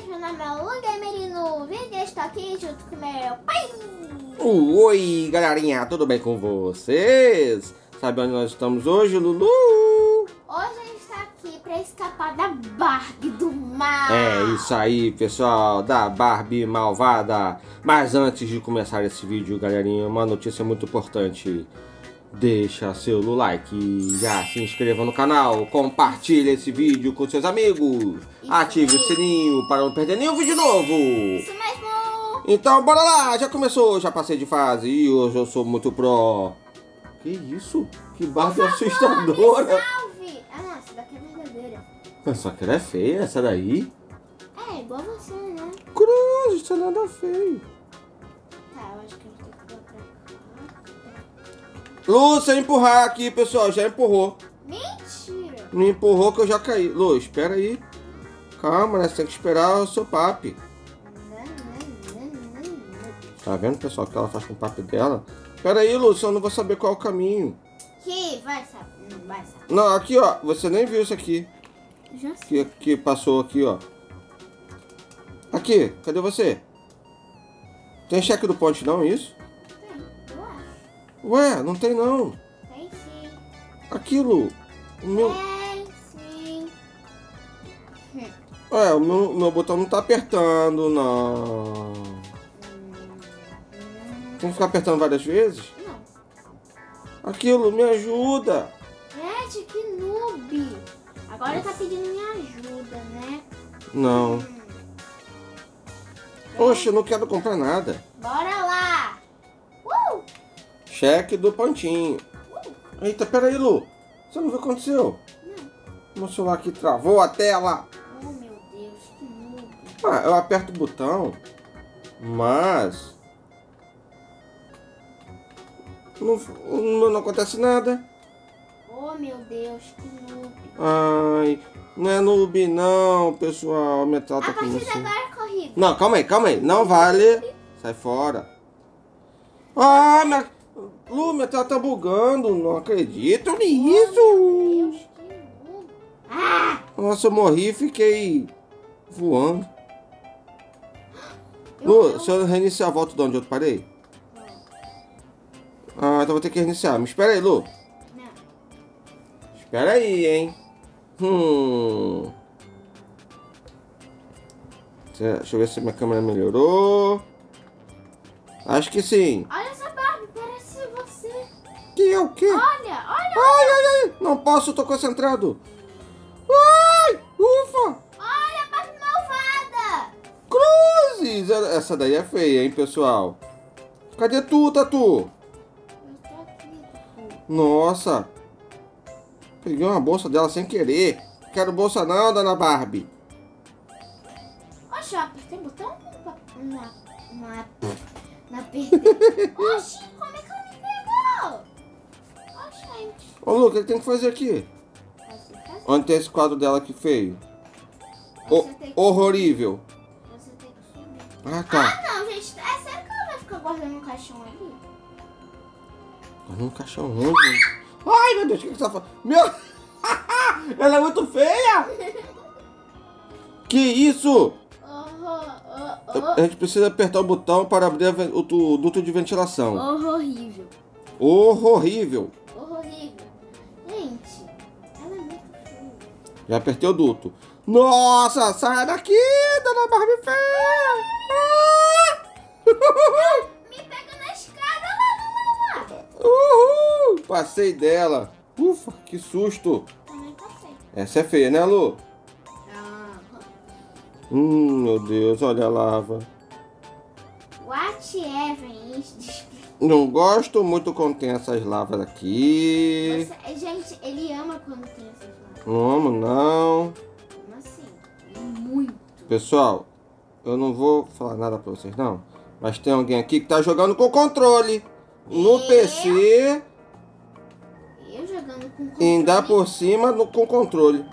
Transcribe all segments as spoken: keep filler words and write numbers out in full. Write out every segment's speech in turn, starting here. vocês, meu nome é Lu Gamerino, e eu estou aqui junto com meu pai. Oi, galerinha, tudo bem com vocês? Sabe onde nós estamos hoje, Lulu? Hoje a gente está aqui para escapar da Barbie do mar. É isso aí, pessoal, da Barbie Malvada. Mas antes de começar esse vídeo, galerinha, uma notícia muito importante. Deixa seu like, já se inscreva no canal, compartilha esse vídeo com seus amigos, isso, ative isso. o sininho para não perder nenhum vídeo novo. Isso mesmo! Então bora lá, já começou, já passei de fase e hoje eu sou muito pró. Que isso? Que Barbie assustadora! Salve. Ah não, essa daqui é verdadeira. Só que ela é feia, essa daí. É, igual você, né? Cruz, isso é nada feio. Tá, eu acho que eu tenho que ir pra cá. Lu, se eu empurrar aqui, pessoal, já empurrou. Mentira! Me empurrou que eu já caí. Lu, espera aí. Calma, né? Você tem que esperar o seu papi. Não, não, não, não. Tá vendo, pessoal, o que ela faz com o papi dela? Espera aí, Lu, eu não vou saber qual é o caminho. Que vai saber, não vai saber. Não, aqui, ó. Você nem viu isso aqui. Já sei. Que, que passou aqui, ó. Aqui, cadê você? Tem cheque do ponte, não, isso? Ué, não tem não. Tem sim. Aquilo. O meu... Tem sim. Ué, o meu, meu botão não tá apertando, não. Tem que ficar apertando várias vezes? Não. Aquilo, me ajuda. Gente, que noob. Agora tá pedindo minha ajuda, né? Não. Hum. Oxe, eu não quero comprar nada. Bora lá. Uh! Cheque do pontinho. Uh. Eita, pera aí, Lu. Você não viu o que aconteceu? Não. Meu celular aqui travou a tela. Oh, meu Deus, que noob. Ah, eu aperto o botão, mas... Não, não, não acontece nada. Oh, meu Deus, que noob. Ai, não é noob não, pessoal. Minha tela tá comigo. A partir de agora é corrida. Não, calma aí, calma aí. Não vale. Sai fora. Ah, minha... Lu, minha tela tá bugando, não acredito nisso! Nossa, eu morri e fiquei voando. Lu, se eu reiniciar a volta de onde eu parei? Ah, então vou ter que reiniciar. Me espera aí, Lu. Espera aí, hein? Hum. Deixa eu ver se minha câmera melhorou. Acho que sim. Que é o quê? Olha, olha, ai, olha. Ai, ai, não posso, tô concentrado. Ai, ufa. Olha a Barbie malvada. Cruzes. Essa daí é feia, hein, pessoal. Cadê tu, Tatu? Eu tô aqui, Tatu. Nossa. Peguei uma bolsa dela sem querer. Quero bolsa não, dona Barbie. Oxe, apertei o botão na... Na... Na perda. Oxi, como é que ela me pegou? Ô, Lu, o que tem que fazer aqui? Onde tem esse quadro dela aqui feio? O, que... Horrorível. Você tem que subir. Ah, tá. Ah, não, gente. É sério que ela vai ficar guardando um caixão ali? Guardando um caixão onde? Ai, meu Deus, o que você tá falando? Meu... ela é muito feia! Que isso? A gente precisa apertar o botão para abrir o duto de ventilação. Horrorível. Horrorível. Gente, ela é muito feia. Já apertei o duto. Nossa, sai daqui, dona Barbie feia! Ah! Me pega na escada, lá, lá, lá, lá. Uhul! Passei dela. Ufa, que susto. Também passei. Essa é feia, né, Lu? Ah. Hum, meu Deus, olha a lava. What even is this? Não gosto muito quando tem essas lavas aqui. Você, gente, ele ama quando tem essas lavas. Não amo, não. Como assim? Muito. Pessoal, eu não vou falar nada pra vocês, não. Mas tem alguém aqui que tá jogando com controle. No eu? P C. Eu jogando com controle. Ainda por cima no, com controle.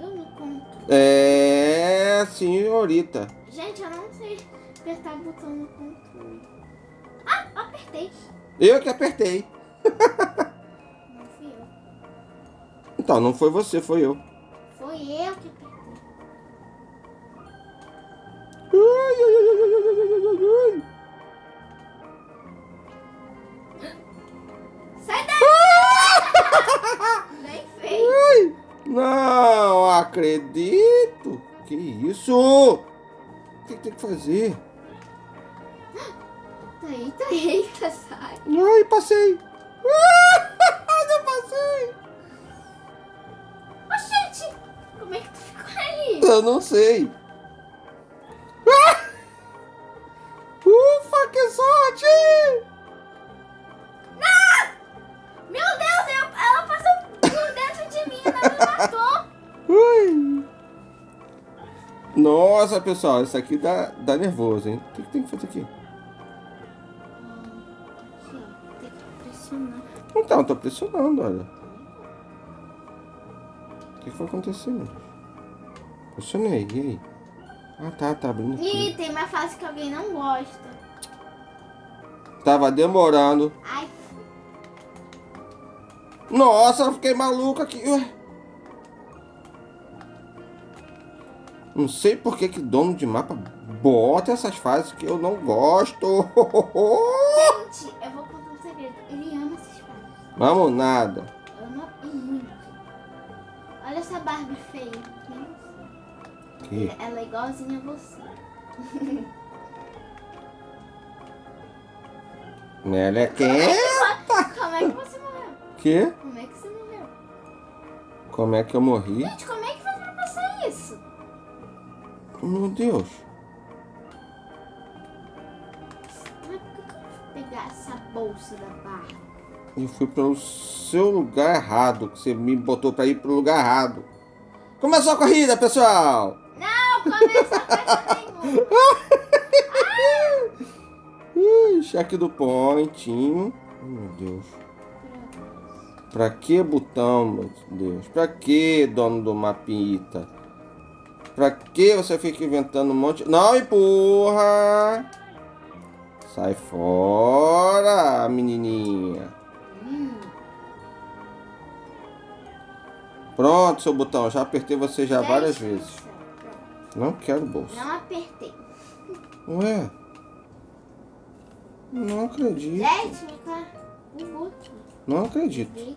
Eu no controle. É, senhorita. Gente, eu não sei apertar o botão no controle. Ah, eu apertei. Eu que apertei. Não fui eu. Então, não foi você, foi eu. Foi eu que apertei. acredito! Que isso? O que tem que fazer? Eita, eita, sai! Ai, passei! Não passei! Oxente! Como é que tu ficou ali? Eu não sei! Ufa, que sorte! Não! Meu Deus, eu, ela passou por dentro de mim, ela me matou! Ui. Nossa, pessoal, isso aqui dá, dá nervoso, hein? O que, que tem que fazer aqui? Tem que pressionar. Então, eu tô pressionando, olha. O que foi acontecendo? Pressionei, e aí? Ah, tá, tá abrindo. Ih, tem uma fase que alguém não gosta. Tava demorando. Ai. Nossa, eu fiquei maluca aqui. Não sei por que que dono de mapa bota essas fases que eu não gosto. Gente, eu vou contar um segredo. Ele ama essas fases. Vamos nada. Eu amo muito. Olha essa Barbie feia. Que? Ela é igualzinha a você. Ela é quem? Como é que você morreu? Que? Como é que você morreu? Como é que eu morri? Gente, como é que faz pra passar isso? Meu Deus. Mas por que eu fui pegar essa bolsa da barra? Eu fui pro seu lugar errado. Você me botou pra ir pro lugar errado. Começou a corrida, pessoal! Não, começou a corrida nenhuma! Ah! Cheque do pontinho. Meu Deus. Pra que botão, meu Deus? Pra que, dono do mapita? Pra que você fica inventando um monte... Não, empurra! Sai fora, menininha! Pronto, seu botão. Já apertei você já várias vezes. Não quero bolsa. Não apertei. Ué? Não acredito. Não acredito.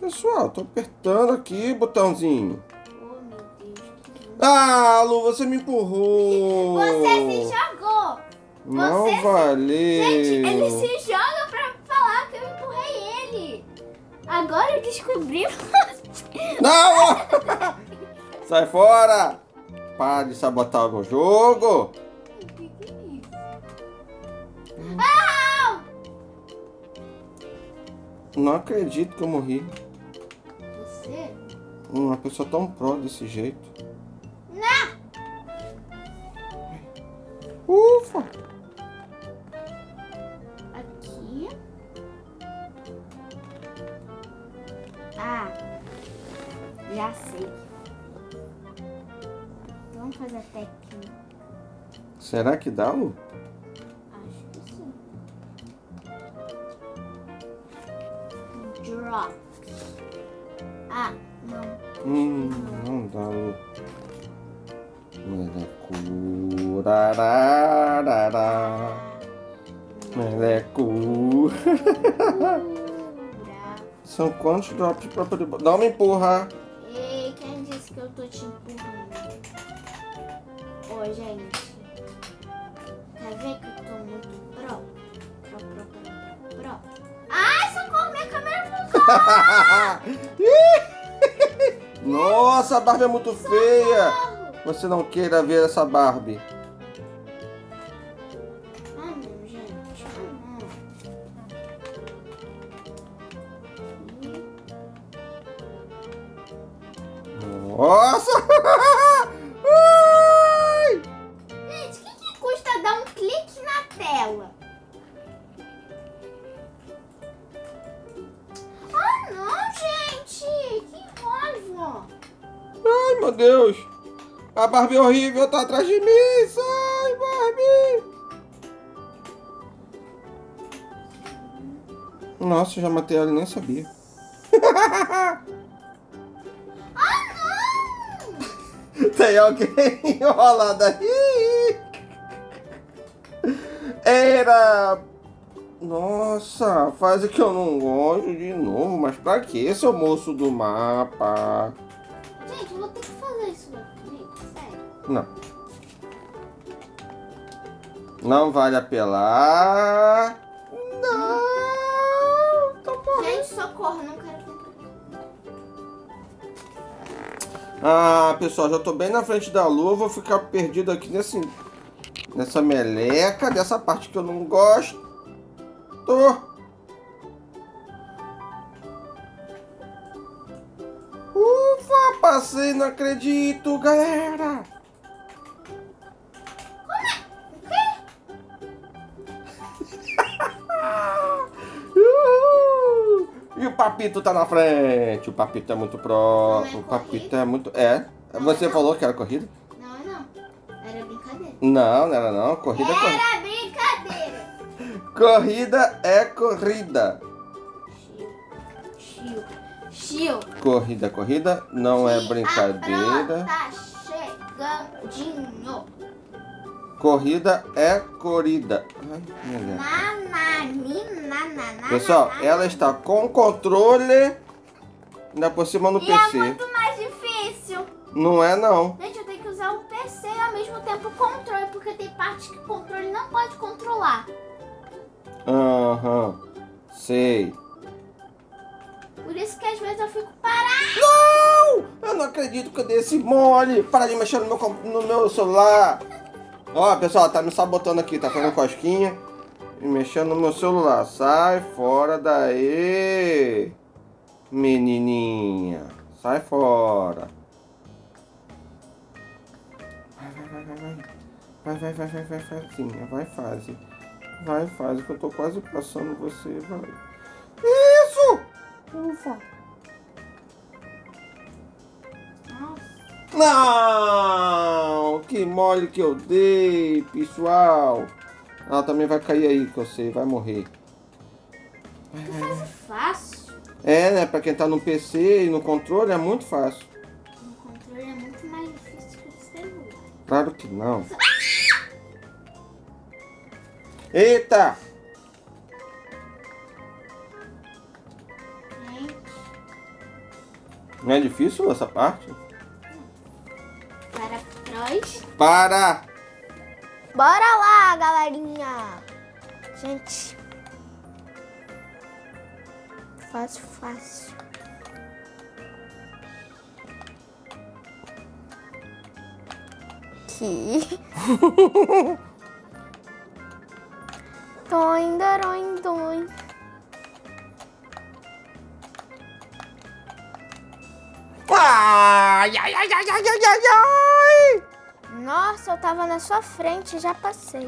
Pessoal, tô apertando aqui, botãozinho. Ah, Lu, você me empurrou. Você se jogou. Não valeu. Gente, ele se joga. Agora eu descobri. Não! Sai fora! Para de sabotar o meu jogo! O que que é isso? Ah! Não acredito que eu morri. Você? Uma pessoa tão pró desse jeito. Não! Ufa! Aqui. Ah, já sei. Vamos fazer até aqui. Será que dá, Lu? Acho que sim. Drop. Ah, não. Hum, não dá, Lu. Melecu. Rarararará. Melecu. São quantos drops pra poder... Dá uma empurra! Ei, quem disse que eu tô te empurrando? Ô, gente. Quer ver que eu tô muito pro? Pro, pro, pro, pro, pro. Ai, socorro! Minha câmera funcionou! Nossa, a Barbie é muito socorro. Feia! Você não queira ver essa Barbie. Nossa! Ai! Gente, o que, que custa dar um clique na tela? Ah, não, gente! Que raiva! Ai, meu Deus! A Barbie horrível tá atrás de mim! Sai, Barbie! Nossa, já matei ela e nem sabia. Tem alguém enrolado aí. Era Nossa, fase que eu não gosto de novo. Mas pra que, seu moço do mapa? Gente, eu vou ter que fazer isso. Gente, sério. Não. Não vale apelar. Não. Tô morrendo. Gente, socorro, não quero tentar. Ah, pessoal, já tô bem na frente da lua. Vou ficar perdido aqui nesse... nessa meleca, dessa parte que eu não gosto. Ufa, passei, não acredito, galera. E o papito tá na frente. O papito é muito pro. É o papito é muito. É. Não, você não falou que era corrida? Não, não. Era brincadeira. Não, não era não. Corrida é corrida. Era brincadeira. Corrida é corrida. Chiu, chiu, chiu. Corrida, corrida, não que é brincadeira. Tá chegandinho. Corrida é corrida. Ai, na, pessoal, na, ela está com controle ainda por cima no e P C. É muito mais difícil. Não é não. Gente, eu tenho que usar o P C e ao mesmo tempo o controle, porque tem partes que o controle não pode controlar. Aham, uhum, sei. Por isso que às vezes eu fico parado. Não! Eu não acredito que eu dei esse mole. Para de mexer no meu, no meu celular. Ó, pessoal, tá me sabotando aqui. Tá fazendo cosquinha e mexendo no meu celular. Sai fora daí, menininha. Sai fora. Vai, vai, vai, vai. Vai, vai, vai, vai, vai, vai, vai, vai, fase. Vai, faz, que eu tô quase passando você, vai. Isso! Ufa! Não! Que mole que eu dei, pessoal! Ela também vai cair aí, que eu sei, vai morrer. Faz fácil. É, né? Pra quem tá no P C e no controle é muito fácil. No controle é muito mais difícil que o celular. Claro que não. Eita! Gente. Não é difícil essa parte? Para trás. Para! Bora lá, galerinha! Gente. Fácil, fácil. Aqui. Doin, doin, doin. Ai, ai, ai, ai, ai, ai, ai. Nossa, eu tava na sua frente e já passei.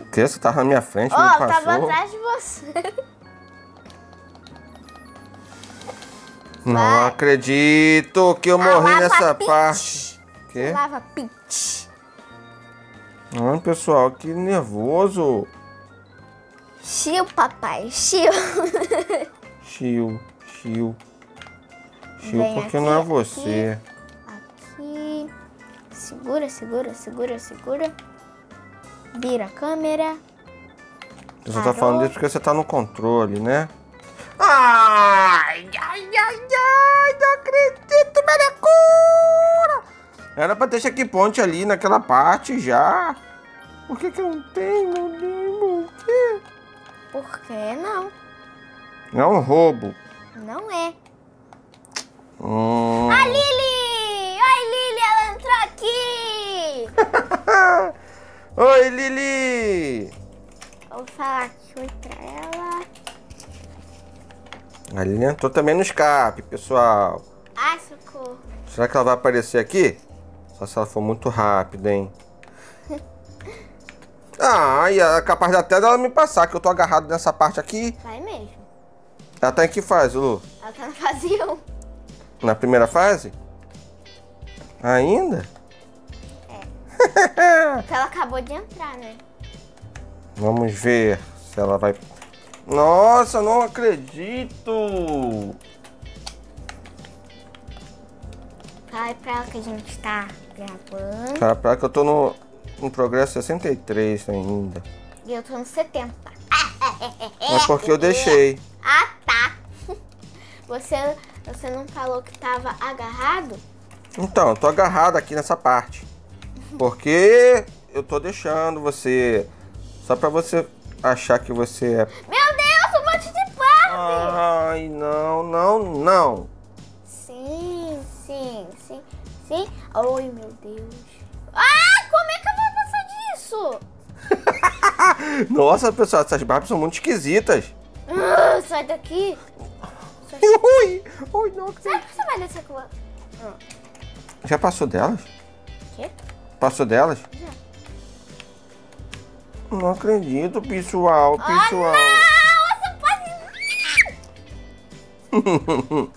O que? Você tava na minha frente e oh, não passou? Eu tava atrás de você. Não vai. Acredito que eu a morri nessa pitch. Parte. Que? Lava pitch. Ai, pessoal, que nervoso. Chiu, papai, chiu. Chiu, chiu. Chiu, vem porque aqui, não é você. Aqui, aqui. Segura, segura, segura, segura. Vira a câmera. Você parou. Tá falando disso porque você tá no controle, né? Ai, ai, ai, ai, não acredito, meracura! Era pra ter checkpoint ali naquela parte já. Por que que eu não tenho, meu Deus? Por quê? Por que não? É um roubo. Não é. Hum. A Lili! Oi, Lili, ela entrou aqui! Oi, Lili! Vou falar aqui pra ela. A Lili entrou também no escape, pessoal. Ai, socorro. Será que ela vai aparecer aqui? Só se ela for muito rápida, hein? Ah, e é capaz até dela me passar, que eu tô agarrado nessa parte aqui. Vai mesmo. Ela tá em que fase, Lu? Ela tá na fase um. Na primeira fase? Ainda? É. Porque ela acabou de entrar, né? Vamos ver se ela vai... Nossa, não acredito! Cai pra lá que a gente tá gravando. Cai pra lá que eu tô no... Um progresso sessenta e três ainda. E eu tô no setenta. Ah! É porque eu deixei. Ah, tá. Você, você não falou que tava agarrado? Então, eu tô agarrado aqui nessa parte. Porque eu tô deixando você... Só pra você achar que você é... Meu Deus, um monte de Barbie! Ai, não, não, não. Sim, sim, sim, sim. Ai, meu Deus. Ah, como é que eu vou passar disso? Nossa, pessoal, essas Barbies são muito esquisitas. Uh, sai daqui. Ui, ui, não. Será que você vai descer com a... Ah. Já passou delas? Quê? Passou delas? Já. Não acredito, pessoal, pessoal. Oh, não! Você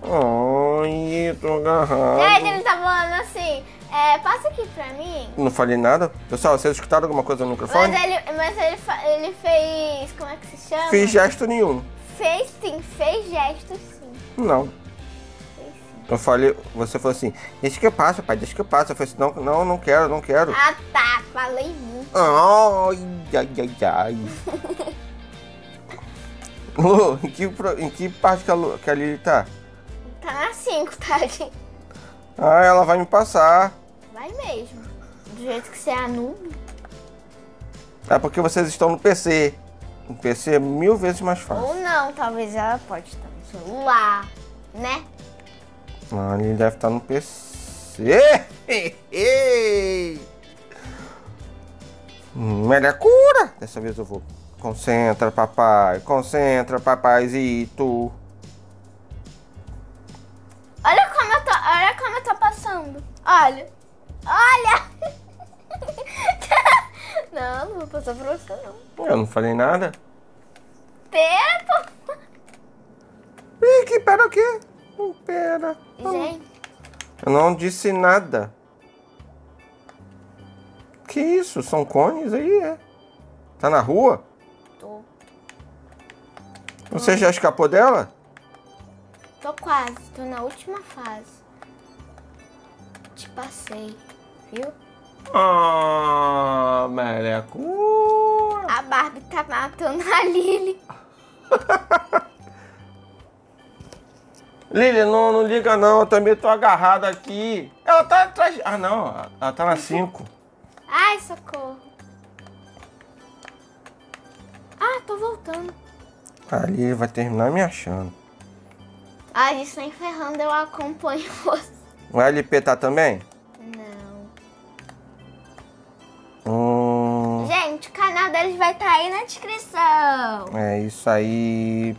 pode... Ai, tô agarrado. E aí, ele tá falando assim... É, passa aqui pra mim. Não falei nada. Pessoal, vocês escutaram alguma coisa no microfone? Mas ele, mas ele, ele fez... Como é que se chama? Fez gesto nenhum. Fez sim, fez gesto sim. Não. Fez sim. Eu falei... Você falou assim, deixa que eu passo, pai, deixa que eu passo. Eu falei assim, não, não, não quero, não quero. Ah, tá, falei muito. Ai, ai, ai, ai. Lu, em que, em que parte que a, Lu, que a Lili tá? Tá na cinco, tá, gente? Ah, ela vai me passar. Vai mesmo. Do jeito que você é a noob. É porque vocês estão no P C. O P C é mil vezes mais fácil. Ou não, talvez ela pode estar no celular, né? Ah, ele deve estar no P C. Melhor cura. Dessa vez eu vou. Concentra, papai. Concentra, papazito. Olha como eu tô, olha como eu tô passando. Olha. Olha! Não, não vou passar pra você, não. Eu não falei nada. Pera, pô. Ih, que pera o quê? Pera. Gente. Eu não disse nada. Que isso? São cones aí, é? Tá na rua? Tô. Você já escapou dela? Tô quase. Tô na última fase. Te passei, viu? Ah, merecu! A Barbie tá matando a Lili. Lili, não, não liga não, eu também tô agarrada aqui. Ela tá atrás... Ah, não, ela tá na cinco. Ai, socorro. Ah, tô voltando. A Lili vai terminar me achando. Ai, isso nem ferrando, eu acompanho você. O L P tá também? Não. Hum... Gente, o canal deles vai estar tá aí na descrição. É isso aí.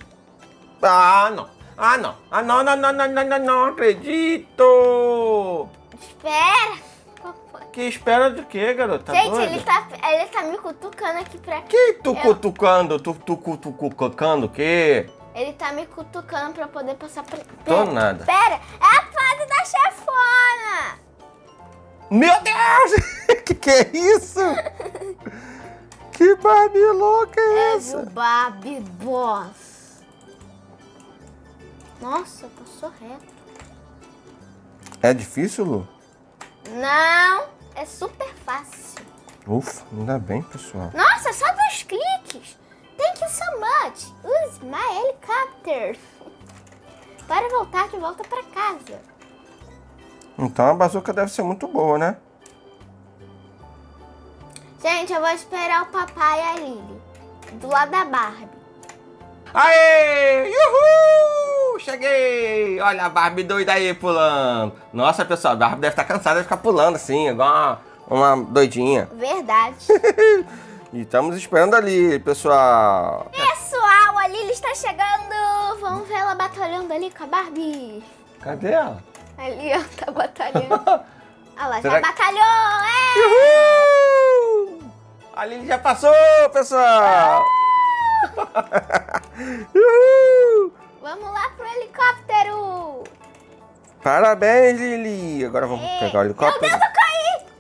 Ah, não. Ah, não. Ah, não, não, não, não, não, não, não acredito. Espera. Que espera do que, garota? Gente, doida? ele tá, ele tá me cutucando aqui pra... Que tu eu... cutucando? Tu, tu, tu, tu cutucando o quê? Ele tá me cutucando pra eu poder passar pra... Tô pera, nada. Pera, é a fase da chefona! Meu Deus! Que que é isso? Que Barbie louca é, é essa? É o Babi Boss. Nossa, passou reto. É difícil, Lu? Não, é super fácil. Ufa, ainda bem, pessoal. Nossa, só dois cliques. Thank you so much. Use my helicopter. Para voltar de volta para casa. Então a bazuca deve ser muito boa, né? Gente, eu vou esperar o papai e a Lili. Do lado da Barbie. Aê! Uhul! Cheguei! Olha a Barbie doida aí pulando. Nossa, pessoal, a Barbie deve estar cansada de ficar pulando assim, igual uma, uma doidinha. Verdade. E estamos esperando a Lili, pessoal. Pessoal, a Lili está chegando. Vamos ver ela batalhando ali com a Barbie. Cadê ela? Ali, ó, tá batalhando. Olha lá, será já que... batalhou. É! Uhul! A Lili já passou, pessoal. Uhul! Vamos lá pro helicóptero. Parabéns, Lili. Agora vamos Ei. pegar o helicóptero. Meu Deus, eu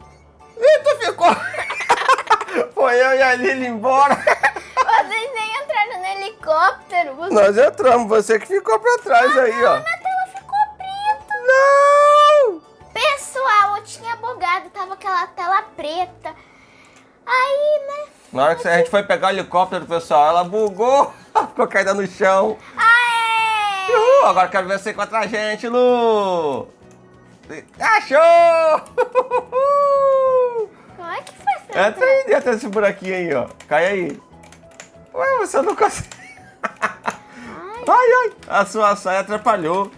caí. Ih, tu ficou... Foi eu e a Lili embora. Vocês nem entraram no helicóptero. Vocês... Nós entramos, você que ficou pra trás ah, aí, não, ó. Mas ela ficou preta. Não! Pessoal, eu tinha bugado, tava aquela tela preta. Aí, né? Na hora que a gente foi pegar o helicóptero, pessoal, ela bugou, ficou caída no chão. Aê! Uhul, agora quero ver você contra a gente, Lu! Achou! Como é que foi isso? Entra até esse buraquinho aí, ó. Cai aí. Ué, você não consegue. Ai, ai, a sua saia atrapalhou.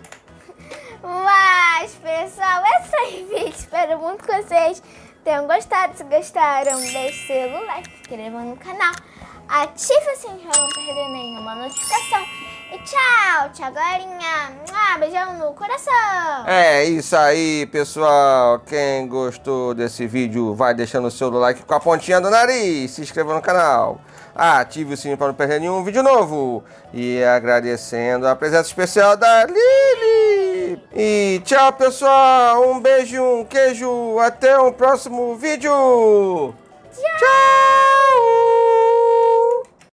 Mas, pessoal, é só esse vídeo. Espero muito que vocês tenham gostado. Se gostaram, deixe seu like, se inscreva no canal, ative o sininho para não perder nenhuma notificação. E tchau, tchau, galerinha. Beijão no coração. É isso aí, pessoal. Quem gostou desse vídeo, vai deixando o seu like com a pontinha do nariz. Se inscreva no canal. Ative o sininho para não perder nenhum vídeo novo. E agradecendo a presença especial da Lili. E tchau, pessoal. Um beijo, um queijo. Até o próximo vídeo.